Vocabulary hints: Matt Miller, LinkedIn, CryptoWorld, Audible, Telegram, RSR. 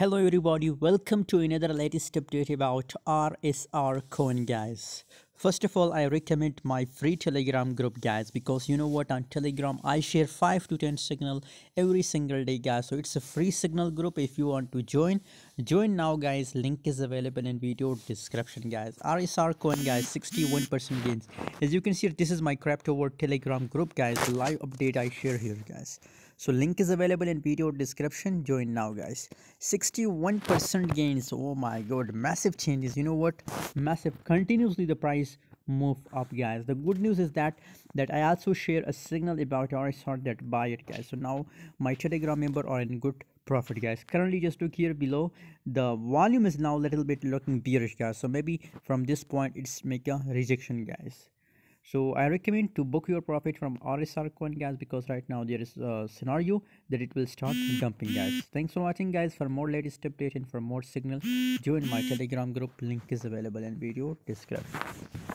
Hello everybody, welcome to another latest update about RSR coin, guys. First of all, I recommend my free Telegram group, guys, because you know what, on Telegram I share 5 to 10 signal every single day, guys. So it's a free signal group. If you want to join now, guys, link is available in video description, guys. RSR coin, guys, 61% gains. As you can see, this is my crypto world Telegram group, guys. Live update I share here, guys. So link is available in video description. Join now, guys. 61% gains. Oh my god, massive changes. You know what, massive. Continuously the price move up, guys. The good news is that I also share a signal about RSR that buy it, guys. So now my Telegram member are in good profit, guys. Currently just look here below, the volume is now a little bit looking bearish, guys. So maybe from this point it's make a rejection, guys. So I recommend to book your profit from RSR coin, guys, because right now there is a scenario that it will start dumping, guys. Thanks for watching, guys. For more latest update and for more signal, join my Telegram group. Link is available in video description.